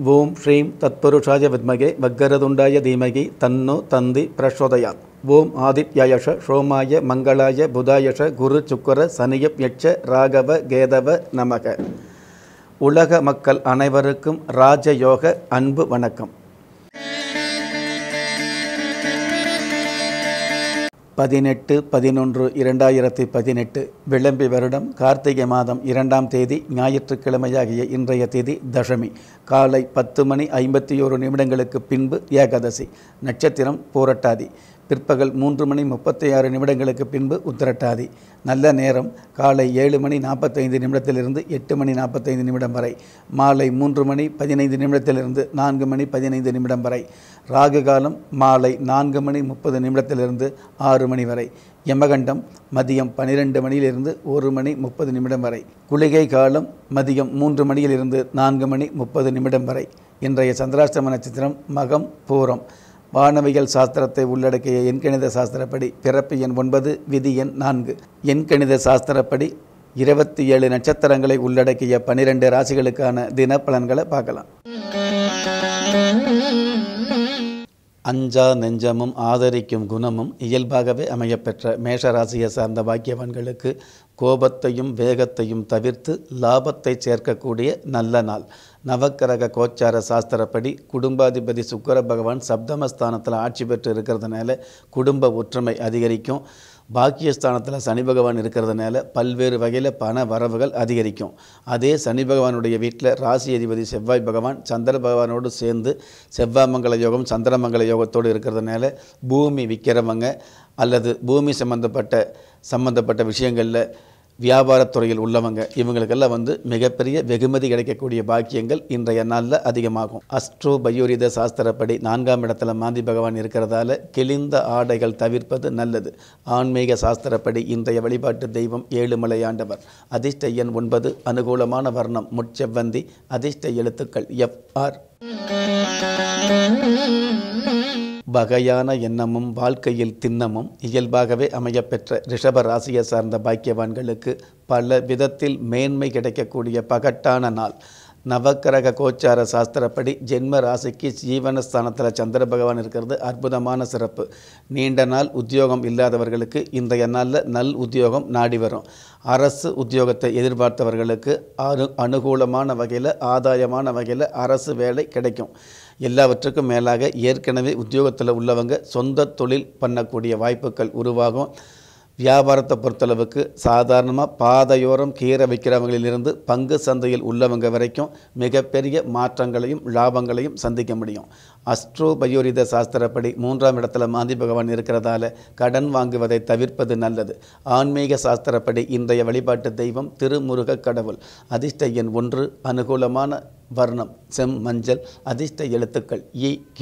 Om Shrim Tatpurushaya Vidmage Vaggaradundaya Dhimagi Tanno Tandi Prashodayat. Om Adityayasha Shomaya Mangalaya Budayasha Guru Chukura Saniyap Yaksha Ragava Gedava Namaka. Ulaga Makkal Anaivarukkum Raja Yoga Anbu Vanakkam. பதினெட்டு பதினொன்று 2018 விளம்பி வருடம் கார்த்திகை மாதம் 2ஆம் தேதி ஞாயிற்றுக்கிழமையாகிய இன்றைய தேதி தசமி. காலை 10:51 பின்பு ஏகாதசி. நட்சத்திரம் பூரட்டாதி. பிற்பகல் 3:36 பின்பு உத்திரட்டாதி. நல்ல நேரம் காலை 7:45 8 :45 வரை. மாலை 3:15 4:15 வரை. ராகு காலம் மாலை 4:30 6 வரை. யமகண்டம் மதியம் 12 1:30 வரை. குளிகை காலம் மதியம் 3 4:30 வரை. இன்றைய சந்திராஷ்டம நட்சத்திரம் மகம் பூரம். வானவியல் சாஸ்திரத்தை உள்ளடக்கிய எண்கணித சாஸ்திரப்படி பிறப்பு எண் 9 விதி எண் 4. எண்கணித சாஸ்திரப்படி 27 நட்சத்திரங்களை உள்ளடக்கிய 12 ராசிகளுக்கான தின பலன்களை பார்க்கலாம். அஞ்சா நெஞ்சமும் ஆதரிக்கும் குணமும் இயல்பாகவே அமையப்பெற்ற மேஷராசியை சார்ந்த பாக்கியவான்களுக்கு கோபத்தையும் வேகத்தையும் தவிர்த்து லாபத்தை சேர்க்கக்கூடிய நல்ல நாள். நவக்கிரக கோச்சார சாஸ்திரப்படி குடும்பாதிபதி சுக்கிர பகவான் சப்தமஸ்தானத்தில் ஆட்சி பெற்று இருக்கிறதுனால குடும்ப ஒற்றுமை அதிகரிக்கும். பாக்கியஸ்தானத்தில் சனி பகவான் இருக்கிறதுனால பல்வேறு வகையில் பண வரவுகள் அதிகரிக்கும். அதே சனி பகவானுடைய வீட்டில் ராசி அதிபதி செவ்வாய் பகவான் சந்திர பகவானோடு சேர்ந்து செவ்வாமங்கல யோகம் சந்திரமங்கல யோகத்தோடு இருக்கிறதுனால பூமி விற்கிறவங்க அல்லது பூமி சம்பந்தப்பட்ட விஷயங்களில் வியாபாரத்துறையில் உள்ளவங்க இவங்களுக்கெல்லாம் மிகப்பெரிய வெகுமதி கிடைக்கக்கூடிய பாக்கியங்கள் இன்றைய நாளில் அதிகமாகும். அஸ்ட்ரோ பயோரித சாஸ்திரப்படி 4ஆம் இடத்துல மாந்தி பகவான் இருக்கிறதால கிழிந்த ஆடைகள் தவிர்ப்பது நல்லது. ஆன்மீக சாஸ்திரப்படி இன்றைய வழிபாட்டு தெய்வம் ஏழுமலையாண்டவர். அதிர்ஷ்ட எண் 9 அனுகூலமான வர்ணம் முச்செவ்வந்தி. அதிர்ஷ்ட எழுத்துக்கள் FR. வகையான எண்ணமும் வாழ்க்கையில் திண்ணமும் இயல்பாகவே அமையப்பெற்ற ரிஷப ராசியை சார்ந்த பாக்கியவான்களுக்கு பல விதத்தில் மேன்மை கிடைக்கக்கூடிய பகட்டான நாள். நவக்கிரக கோச்சார சாஸ்திரப்படி ஜென்ம ராசிக்கு ஜீவனஸ்தானத்தில் சந்திர பகவான் இருக்கிறது அற்புதமான சிறப்பு. நீண்ட நாள் உத்தியோகம் இல்லாதவர்களுக்கு இன்றைய நாளில் நல் உத்தியோகம் நாடி வரும். அரசு உத்தியோகத்தை எதிர்பார்த்தவர்களுக்கு அனுகூலமான வகையில் ஆதாயமான வகையில் அரசு வேலை கிடைக்கும். எல்லாவற்றுக்கும் மேலாக ஏற்கனவே உத்தியோகத்தில் உள்ளவங்க சொந்த தொழில் பண்ணக்கூடிய வாய்ப்புகள் உருவாகும். வியாபாரத்தை பொறுத்தளவுக்கு சாதாரணமாக பாதையோரம் கீரை விற்கிறவங்களிலிருந்து பங்கு சந்தையில் உள்ளவங்க வரைக்கும் மிகப்பெரிய மாற்றங்களையும் லாபங்களையும் சந்திக்க முடியும். அஸ்ட்ரோ பயோரித சாஸ்திரப்படி 3ஆம் இடத்துல மாந்தி பகவான் இருக்கிறதால கடன் வாங்குவதை தவிர்ப்பது நல்லது. ஆன்மீக சாஸ்திரப்படி இன்றைய வழிபாட்டு தெய்வம் திருமுருக கடவுள். அதிர்ஷ்ட எண் 1 அனுகூலமான வர்ணம் செம் மஞ்சள். அதிர்ஷ்ட எழுத்துக்கள் EQ.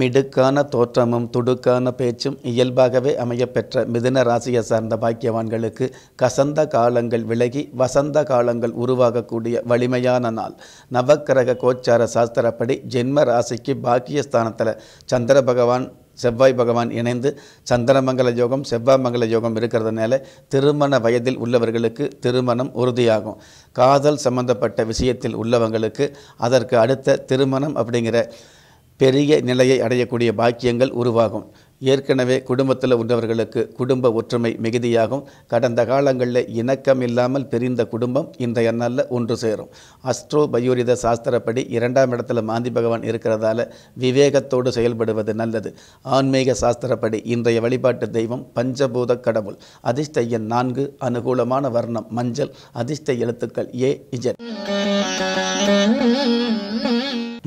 மிடுக்கான தோற்றமும் துடுக்கான பேச்சும் இயல்பாகவே அமையப்பெற்ற மிதுன ராசியை சார்ந்த பாக்கியவான்களுக்கு கசந்த காலங்கள் விலகி வசந்த காலங்கள் உருவாகக்கூடிய வலிமையான நாள். நவக்கிரக கோச்சார சாஸ்திரப்படி ஜென்ம ராசிக்கு பாக்கியஸ்தானத்தில் சந்திர பகவான் செவ்வாய் பகவான் இணைந்து சந்திரமங்கல யோகம் செவ்வாமங்கல யோகம் இருக்கிறதுனால திருமண வயதில் உள்ளவர்களுக்கு திருமணம் உறுதியாகும். காதல் சம்பந்தப்பட்ட விஷயத்தில் உள்ளவங்களுக்கு அதற்கு அடுத்த திருமணம் அப்படிங்கிற பெரிய நிலையை அடையக்கூடிய பாக்கியங்கள் உருவாகும். ஏற்கனவே குடும்பத்தில் உள்ளவர்களுக்கு குடும்ப ஒற்றுமை மிகுதியாகும். கடந்த காலங்களில் இணக்கம் இல்லாமல் பிரிந்த குடும்பம் இன்றைய நாளில் ஒன்று சேரும். அஸ்ட்ரோ பயோரித சாஸ்திரப்படி 2ஆம் இடத்துல மாந்தி பகவான் இருக்கிறதால விவேகத்தோடு செயல்படுவது நல்லது. ஆன்மீக சாஸ்திரப்படி இன்றைய வழிபாட்டு தெய்வம் பஞ்சபூத கடவுள். அதிர்ஷ்ட எண் 4 அனுகூலமான வர்ணம் மஞ்சள். அதிர்ஷ்ட எழுத்துக்கள் AZ.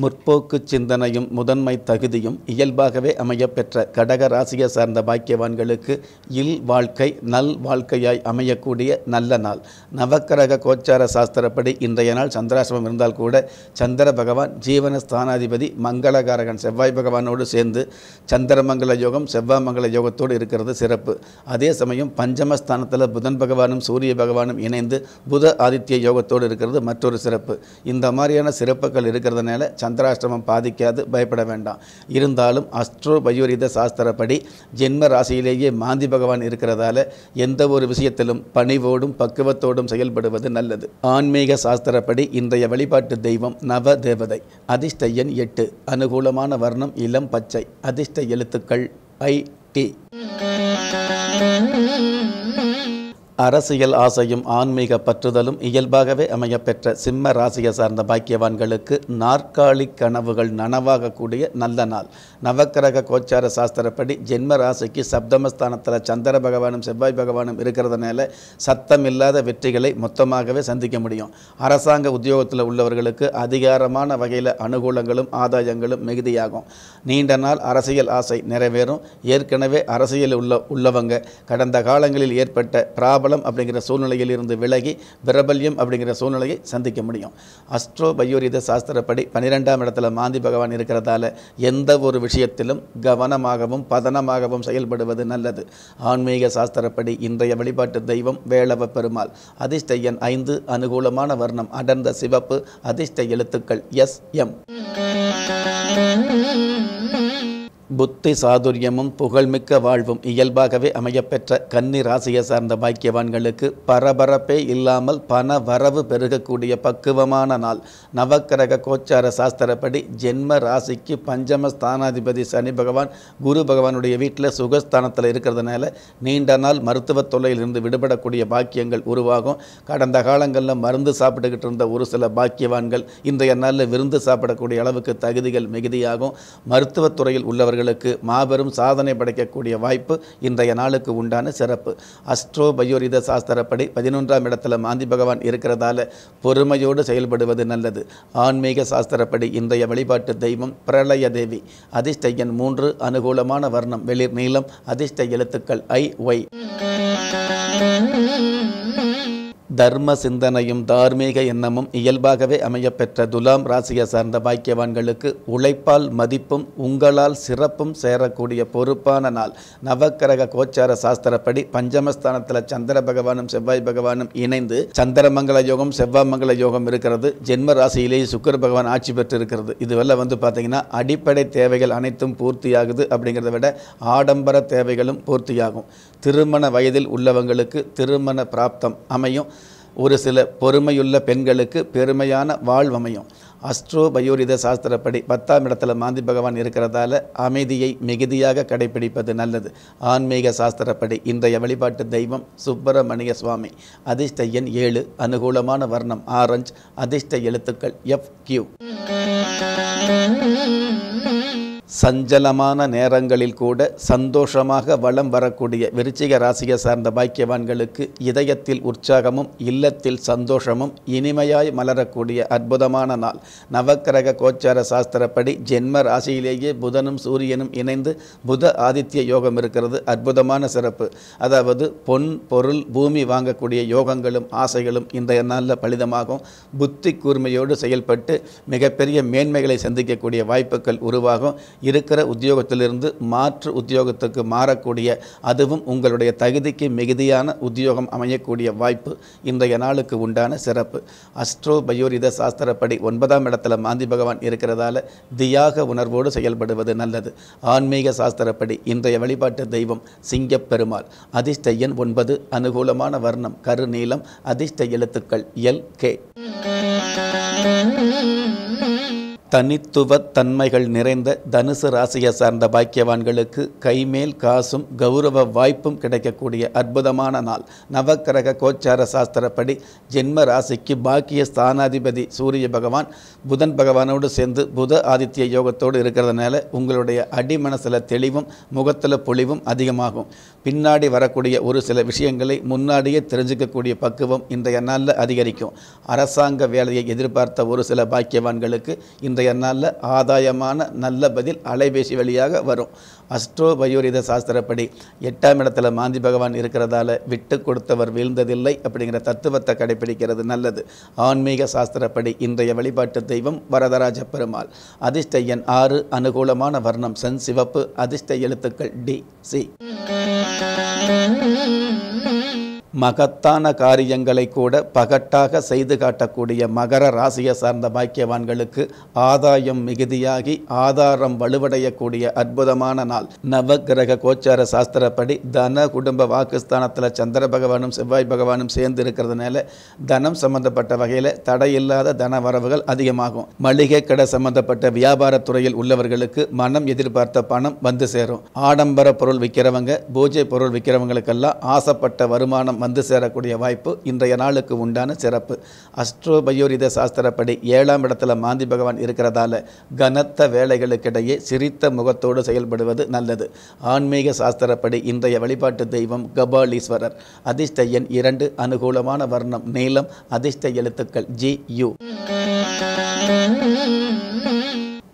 முற்போக்கு சிந்தனையும் முதன்மை தகுதியும் இயல்பாகவே அமையப்பெற்ற கடக ராசியை சார்ந்த பாக்கியவான்களுக்கு இல் வாழ்க்கை நல் வாழ்க்கையாய் அமையக்கூடிய நல்ல நாள். நவக்கிரக கோச்சார சாஸ்திரப்படி இன்றைய நாள் சந்திராசிரமம் இருந்தால் கூட சந்திர பகவான் ஜீவனஸ்தானாதிபதி மங்களகாரகன் செவ்வாய் பகவானோடு சேர்ந்து சந்திரமங்கல யோகம் செவ்வாமங்கல யோகத்தோடு இருக்கிறது சிறப்பு. அதே சமயம் பஞ்சமஸ்தானத்தில் புதன் பகவானும் சூரிய பகவானும் இணைந்து புத ஆதித்ய யோகத்தோடு இருக்கிறது மற்றொரு சிறப்பு. இந்த மாதிரியான சிறப்புகள் இருக்கிறதுனால சந்திராஷ்டிரமம் பாதிக்காது, பயப்பட வேண்டாம். இருந்தாலும் அஸ்ட்ரோ வயோரித சாஸ்திரப்படி ஜென்ம ராசியிலேயே மாந்தி பகவான் இருக்கிறதால எந்த ஒரு விஷயத்திலும் பணிவோடும் பக்குவத்தோடும் செயல்படுவது நல்லது. ஆன்மீக சாஸ்திரப்படி இன்றைய வழிபாட்டு தெய்வம் நவ தேவதை. அதிர்ஷ்ட எண் 8. அனுகூலமான வர்ணம் இளம் பச்சை. அதிர்ஷ்ட எழுத்துக்கள் IT. அரசியல் ஆசையும் ஆன்மீக பற்றுதலும் இயல்பாகவே அமையப்பெற்ற சிம்ம ராசியை சார்ந்த பாக்கியவான்களுக்கு நாற்காலி கனவுகள் நனவாகக்கூடிய நல்ல நாள். நவக்கிரக கோச்சார சாஸ்திரப்படி ஜென்ம ராசிக்கு சப்தமஸ்தானத்தில் சந்திர பகவானும் செவ்வாய் பகவானும் இருக்கிறதுனால சத்தம் இல்லாத வெற்றிகளை மொத்தமாகவே சந்திக்க முடியும். அரசாங்க உத்தியோகத்தில் உள்ளவர்களுக்கு அதிகாரமான வகையில் அனுகூலங்களும் ஆதாயங்களும் மிகுதியாகும். நீண்ட நாள் அரசியல் ஆசை நிறைவேறும். ஏற்கனவே அரசியல் உள்ளவங்க கடந்த காலங்களில் ஏற்பட்ட பிராபலம் அப்படிங்கிற சூழ்நிலையில் இருந்து விலகி பிரபல்யம் அப்படிங்கிற சூழ்நிலையை சந்திக்க முடியும். அஸ்ட்ரோ பயோரித சாஸ்திரப்படி 12ஆம் இடத்துல மாந்தி பகவான் இருக்கிறதால எந்த ஒரு விஷயத்திலும் கவனமாகவும் பதனமாகவும் செயல்படுவது நல்லது. ஆன்மீக சாஸ்திரப்படி இன்றைய வழிபாட்டு தெய்வம் வேளவ பெருமாள். அதிர்ஷ்ட எண் 5. அனுகூலமான வர்ணம் அடர்ந்த சிவப்பு. அதிர்ஷ்ட எழுத்துக்கள் SM. புத்தி சாதுரியமும் புகழ்மிக்க வாழ்வும் இயல்பாகவே அமையப்பெற்ற கன்னி ராசியை சார்ந்த பாக்கியவான்களுக்கு பரபரப்பே இல்லாமல் பண வரவு பெருகக்கூடிய பக்குவமான நாள். நவக்கிரக கோச்சார சாஸ்திரப்படி ஜென்ம ராசிக்கு பஞ்சம ஸ்தானாதிபதி சனி பகவான் குரு பகவானுடைய வீட்டில் சுகஸ்தானத்தில் இருக்கிறதுனால நீண்ட நாள் மருத்துவ தொல்லையிலிருந்து விடுபடக்கூடிய பாக்கியங்கள் உருவாகும். கடந்த காலங்களில் மருந்து சாப்பிட்டுக்கிட்டு இருந்த ஒரு சில பாக்கியவான்கள் இன்றைய நாளில் விருந்து சாப்பிடக்கூடிய அளவுக்கு தகுதிகள் மிகுதியாகும். மருத்துவத்துறையில் உள்ளவர்கள் மாபெரும் சாதனை படைக்கக்கூடிய வாய்ப்பு இன்றைய நாளுக்கு உண்டான சிறப்பு. அஸ்ட்ரோ பயோரித சாஸ்திரப்படி 11ஆம் இடத்துல மாந்தி பகவான் இருக்கிறதால பொறுமையோடு செயல்படுவது நல்லது. ஆன்மீக சாஸ்திரப்படி இன்றைய வழிபாட்டு தெய்வம் பிரளய தேவி. அதிர்ஷ்ட எண் 3. அனுகூலமான வர்ணம் வெளிர் நீளம். அதிர்ஷ்ட எழுத்துக்கள் IY. தர்ம சிந்தனையும் தார்மீக எண்ணமும் இயல்பாகவே அமையப்பெற்ற துலாம் ராசியை சார்ந்த பாக்கியவான்களுக்கு உழைப்பால் மதிப்பும் உங்களால் சிறப்பும் சேரக்கூடிய பொறுப்பான நாள். நவக்கிரக கோச்சார சாஸ்திரப்படி பஞ்சமஸ்தானத்தில் சந்திர பகவானும் செவ்வாய் பகவானும் இணைந்து சந்திரமங்கல யோகம் செவ்வாய் மங்கல யோகம் இருக்கிறது. ஜென்ம ராசியிலேயே சுக்கிர பகவான் ஆட்சி பெற்று இருக்கிறது. இதுவெல்லாம் பார்த்தீங்கன்னா அடிப்படை தேவைகள் அனைத்தும் பூர்த்தியாகுது. அப்படிங்கிறத விட ஆடம்பர தேவைகளும் பூர்த்தியாகும். திருமண வயதில் உள்ளவங்களுக்கு திருமண பிராப்தம் அமையும். ஒரு சில பொறுமையுள்ள பெண்களுக்கு பெருமையான வாழ்வமையும். அஸ்ட்ரோ பயோரித சாஸ்திரப்படி 10ஆம் இடத்துல மாந்தி பகவான் இருக்கிறதால அமைதியை மிகுதியாக கடைபிடிப்பது நல்லது. ஆன்மீக சாஸ்திரப்படி இன்றைய வழிபாட்டு தெய்வம் சுப்பிரமணிய சுவாமி. அதிர்ஷ்ட எண் 7. அனுகூலமான வர்ணம் ஆரஞ்சு. அதிர்ஷ்ட எழுத்துக்கள் FQ. சஞ்சலமான நேரங்களில் கூட சந்தோஷமாக வலம் வரக்கூடிய விருச்சிக ராசியை சார்ந்த பாக்கியவான்களுக்கு இதயத்தில் உற்சாகமும் இல்லத்தில் சந்தோஷமும் இனிமையாய் மலரக்கூடிய அற்புதமான நாள். நவக்கிரக கோச்சார சாஸ்திரப்படி ஜென்ம ராசியிலேயே புதனும் சூரியனும் இணைந்து புத ஆதித்ய யோகம் இருக்கிறது. அற்புதமான சிறப்பு. அதாவது பொன் பொருள் பூமி வாங்கக்கூடிய யோகங்களும் ஆசைகளும் இன்றைய நாளில் பலிதமாகும். புத்தி கூர்மையோடு செயல்பட்டு மிகப்பெரிய மேன்மைகளை சந்திக்கக்கூடிய வாய்ப்புகள் உருவாகும். இருக்கிற உத்தியோகத்திலிருந்து மாற்று உத்தியோகத்துக்கு மாறக்கூடிய, அதுவும் உங்களுடைய தகுதிக்கு மிகுதியான உத்தியோகம் அமையக்கூடிய வாய்ப்பு இன்றைய நாளுக்கு உண்டான சிறப்பு. அஸ்ட்ரோ பயோரித சாஸ்திரப்படி 9ஆம் இடத்துல மாந்தி பகவான் இருக்கிறதால தியாக உணர்வோடு செயல்படுவது நல்லது. ஆன்மீக சாஸ்திரப்படி இன்றைய வழிபாட்டு தெய்வம் சிங்கப்பெருமாள். அதிர்ஷ்ட எண் 9. அனுகூலமான வர்ணம் கருநீலம். அதிர்ஷ்ட எழுத்துக்கள் LK. தனித்துவ தன்மைகள் நிறைந்த தனுசு ராசியை சார்ந்த பாக்கியவான்களுக்கு கைமேல் காசும் கௌரவ வாய்ப்பும் கிடைக்கக்கூடிய அற்புதமான நாள். நவக்கிரக கோச்சார சாஸ்திரப்படி ஜென்ம ராசிக்கு பாக்கிய ஸ்தானாதிபதி சூரிய பகவான் புதன் பகவானோடு சேர்ந்து புத ஆதித்ய யோகத்தோடு இருக்கிறதுனால உங்களுடைய அடிமனசில் தெளிவும் முகத்தில் பொலிவும் அதிகமாகும். பின்னாடி வரக்கூடிய ஒரு சில விஷயங்களை முன்னாடியே தெரிஞ்சுக்கக்கூடிய பக்குவம் இன்றைய நாளில் அதிகரிக்கும். அரசாங்க வேலையை எதிர்பார்த்த ஒரு சில பாக்கியவான்களுக்கு இந்த நல்ல ஆதாயமான நல்ல பதில் அலைபேசி வழியாக வரும். அஸ்ட்ரோ பயோரித சாஸ்திரப்படி 8ஆம் இடத்துல மாந்தி பகவான் இருக்கிறதால விட்டு கொடுத்தவர் வீழ்ந்ததில்லை அப்படிங்கிற தத்துவத்தை கடைபிடிக்கிறது நல்லது. ஆன்மீக சாஸ்திரப்படி இன்றைய வழிபாட்டு தெய்வம் வரதராஜ பெருமாள். அதிர்ஷ்ட எண் 6. அனுகூலமான வர்ணம் சென் சிவப்பு. அதிர்ஷ்ட எழுத்துக்கள் DC. மகத்தான காரியங்களை கூட பகட்டாக செய்து காட்டக்கூடிய மகர ராசியை சார்ந்த பாக்கியவான்களுக்கு ஆதாயம் மிகுதியாகி ஆதாரம் வலுவடையக்கூடிய அற்புதமான நாள். நவகிரக கோச்சார சாஸ்திரப்படி தன குடும்ப வாக்குஸ்தானத்தில் சந்திர பகவானும் செவ்வாய் பகவானும் சேர்ந்து இருக்கிறதுனால தனம் சம்பந்தப்பட்ட வகையில் தடையில்லாத தன வரவுகள் அதிகமாகும். மளிகை கடை சம்பந்தப்பட்ட வியாபாரத்துறையில் உள்ளவர்களுக்கு மனம் எதிர்பார்த்த பணம் வந்து சேரும். ஆடம்பர பொருள் விற்கிறவங்க, பூஜை பொருள் விற்கிறவங்களுக்கெல்லாம் ஆசைப்பட்ட வருமானம் வந்து சேரக்கூடிய வாய்ப்பு இன்றைய நாளுக்கு உண்டான சிறப்பு. அஸ்ட்ரோபயோரித சாஸ்திரப்படி 7ஆம் இடத்துல மாந்தி பகவான் இருக்கிறதால கனத்த வேலைகளுக்கிடையே சிரித்த முகத்தோடு செயல்படுவது நல்லது. ஆன்மீக சாஸ்திரப்படி இன்றைய வழிபாட்டு தெய்வம் கபாலீஸ்வரர். அதிர்ஷ்ட எண் 2, அனுகூலமான வர்ணம் நீலம், அதிர்ஷ்ட எழுத்துக்கள் GU.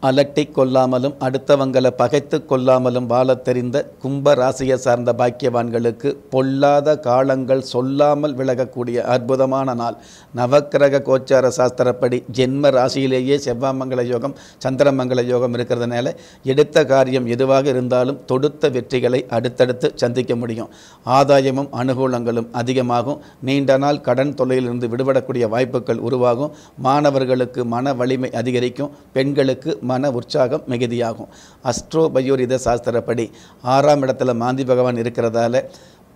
அலட்டி கொள்ளாமலும் அடுத்தவங்களை பகைத்து கொள்ளாமலும் வாழ தெரிந்த கும்ப ராசியை சார்ந்த பாக்கியவான்களுக்கு பொல்லாத காலங்கள் சொல்லாமல் விலகக்கூடிய அற்புதமான நாள். நவக்கிரக கோச்சார சாஸ்திரப்படி ஜென்ம ராசியிலேயே செவ்வாமங்கல யோகம் சந்திரமங்கல யோகம் இருக்கிறதுனால எடுத்த காரியம் எதுவாக இருந்தாலும் தொடுத்த வெற்றிகளை அடுத்தடுத்து சந்திக்க முடியும். ஆதாயமும் அனுகூலங்களும் அதிகமாகும். நீண்ட நாள் கடன் தொல்லையிலிருந்து விடுபடக்கூடிய வாய்ப்புகள் உருவாகும். மாணவர்களுக்கு மன வலிமை அதிகரிக்கும். பெண்களுக்கு மன உற்சாகம் மிகுதியாகும். அஸ்ட்ரோபயோரித சாஸ்திரப்படி 6ஆம் இடத்துல மாந்தி பகவான் இருக்கிறதால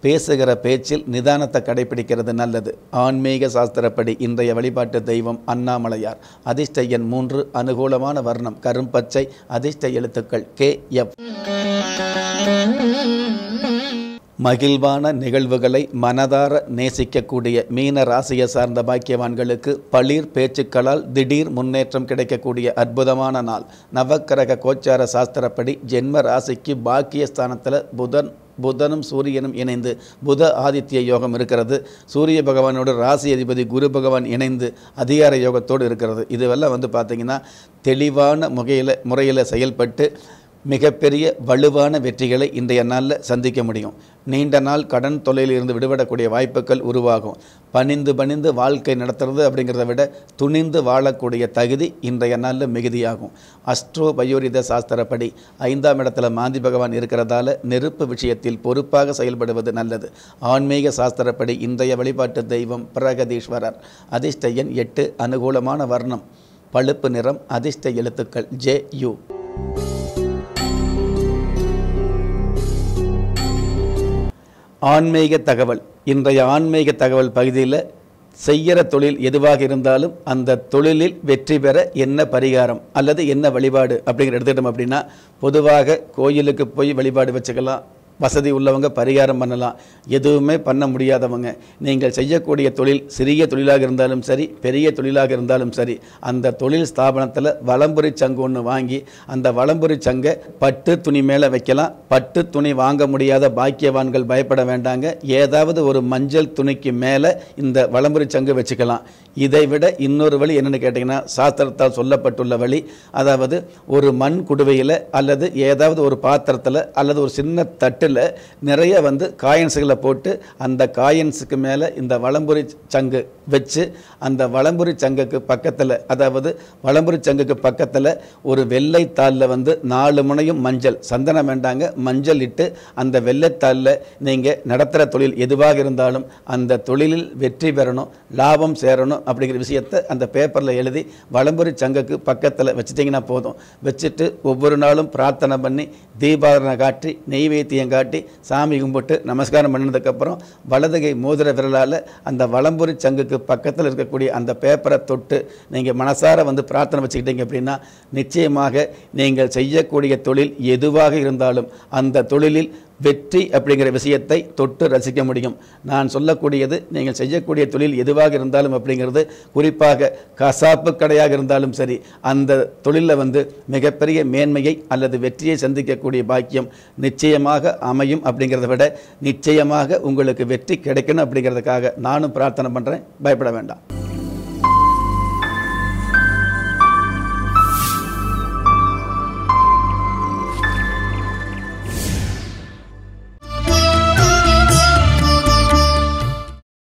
பேசுகிற பேச்சில் நிதானத்தை கடைபிடிக்கிறது நல்லது. ஆன்மீக சாஸ்திரப்படி இன்றைய வழிபாட்டு தெய்வம் அண்ணாமலையார். அதிர்ஷ்ட எண் 3, அனுகூலமான வர்ணம் கரும்பச்சை, அதிர்ஷ்ட எழுத்துக்கள் KF. மகிழ்வான நிகழ்வுகளை மனதார நேசிக்கக்கூடிய மீன ராசியை சார்ந்த பாக்கியவான்களுக்கு பளிர் பேச்சுக்களால் திடீர் முன்னேற்றம் கிடைக்கக்கூடிய அற்புதமான நாள். நவக்கிரக கோச்சார சாஸ்திரப்படி ஜென்ம ராசிக்கு பாக்கியஸ்தானத்தில் புதனும் சூரியனும் இணைந்து புத ஆதித்ய யோகம் இருக்கிறது. சூரிய பகவானோடு ராசி அதிபதி குரு பகவான் இணைந்து அதிகார யோகத்தோடு இருக்கிறது. இதுவெல்லாம் வந்து பார்த்திங்கன்னா தெளிவான முறையில் செயல்பட்டு மிகப்பெரிய வலுவான வெற்றிகளை இன்றைய நாளில் சந்திக்க முடியும். நீண்ட நாள் கடன் தொல்லையிலிருந்து விடுபடக்கூடிய வாய்ப்புகள் உருவாகும். பணிந்து வாழ்க்கை நடத்துறது அப்படிங்கிறத விட துணிந்து வாழக்கூடிய தகுதி இன்றைய நாளில் மிகுதியாகும். அஸ்ட்ரோபயோரித சாஸ்திரப்படி 5ஆம் இடத்துல மாந்தி பகவான் இருக்கிறதால நெருப்பு விஷயத்தில் பொறுப்பாக செயல்படுவது நல்லது. ஆன்மீக சாஸ்திரப்படி இன்றைய வழிபாட்டு தெய்வம் பிரகதீஸ்வரர். அதிர்ஷ்ட எண் 8, அனுகூலமான வர்ணம் பழுப்பு நிறம், அதிர்ஷ்ட எழுத்துக்கள் JU. ஆன்மீக தகவல். இன்றைய ஆன்மீக தகவல் பகுதியில் செய்கிற தொழில் எதுவாக இருந்தாலும் அந்த தொழிலில் வெற்றி பெற என்ன பரிகாரம் அல்லது என்ன வழிபாடு அப்படிங்கிற எடுத்துக்கிட்டோம் அப்படின்னா பொதுவாக கோயிலுக்கு போய் வழிபாடு வச்சுக்கலாம், வசதி உள்ளவங்க பரிகாரம் பண்ணலாம், எதுவுமே பண்ண முடியாதவங்க நீங்கள் செய்யக்கூடிய தொழில் சிறிய தொழிலாக இருந்தாலும் சரி பெரிய தொழிலாக இருந்தாலும் சரி அந்த தொழில் ஸ்தாபனத்தில் வலம்புரி சங்கு ஒன்று வாங்கி அந்த வலம்புரி சங்கை பட்டு துணி மேலே வைக்கலாம். பட்டு துணி வாங்க முடியாத பாக்கியவான்கள் பயப்பட வேண்டாங்க. ஏதாவது ஒரு மஞ்சள் துணிக்கு மேலே இந்த வலம்புரி சங்கு வச்சுக்கலாம். இதை விட இன்னொரு வழி என்னென்னு கேட்டிங்கன்னா சாஸ்திரத்தால் சொல்லப்பட்டுள்ள வழி, அதாவது ஒரு மண் குடுவையில் அல்லது ஏதாவது ஒரு பாத்திரத்தில் அல்லது ஒரு சின்ன தட்டில் நிறைய வந்து காயின்ஸுகளை போட்டு அந்த காயின்ஸுக்கு மேலே இந்த வலம்புரி சங்கு வச்சு அந்த வலம்புரி சங்குக்கு பக்கத்தில், அதாவது வலம்புரி சங்குக்கு பக்கத்தில் ஒரு வெள்ளைத்தாளில் வந்து 4 முனையும் மஞ்சள், சந்தனம் வேண்டாங்க, மஞ்சள் இட்டு அந்த வெள்ளைத்தாளில் நீங்கள் நடத்துகிற தொழில் எதுவாக இருந்தாலும் அந்த தொழிலில் வெற்றி பெறணும் லாபம் சேரணும் அப்படிங்கிற விஷயத்தை அந்த பேப்பரில் எழுதி வலம்புரி சங்குக்கு பக்கத்தில் வச்சுட்டிங்கன்னா போதும். வச்சுட்டு ஒவ்வொரு நாளும் பிரார்த்தனை பண்ணி தீபாராதனை காட்டி நெய்வேத்தியம் காட்டி சாமி கும்பிட்டு நமஸ்காரம் பண்ணதுக்கப்புறம் வலதுகை மோதிர விரலால் அந்த வலம்புரி சங்குக்கு பக்கத்தில் இருக்கக்கூடிய அந்த பேப்பரை தொட்டு நீங்கள் மனசார வந்து பிரார்த்தனை வச்சுக்கிட்டீங்க அப்படின்னா நிச்சயமாக நீங்கள் செய்யக்கூடிய தொழில் எதுவாக இருந்தாலும் அந்த தொழிலில் வெற்றி அப்படிங்கிற விஷயத்தை தொட்டு ரசிக்க முடியும். நான் சொல்லக்கூடியது நீங்கள் செய்யக்கூடிய தொழில் எதுவாக இருந்தாலும் அப்படிங்கிறது குறிப்பாக கசாப்பு கடையாக இருந்தாலும் சரி அந்த தொழிலில் வந்து மிகப்பெரிய மேன்மையை அல்லது வெற்றியை சந்திக்கக்கூடிய பாக்கியம் நிச்சயமாக அமையும். அப்படிங்கிறத விட நிச்சயமாக உங்களுக்கு வெற்றி கிடைக்கணும் அப்படிங்கிறதுக்காக நானும் பிரார்த்தனை பண்ணுறேன். பயப்பட வேண்டாம்.